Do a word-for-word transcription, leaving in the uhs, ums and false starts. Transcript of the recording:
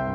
You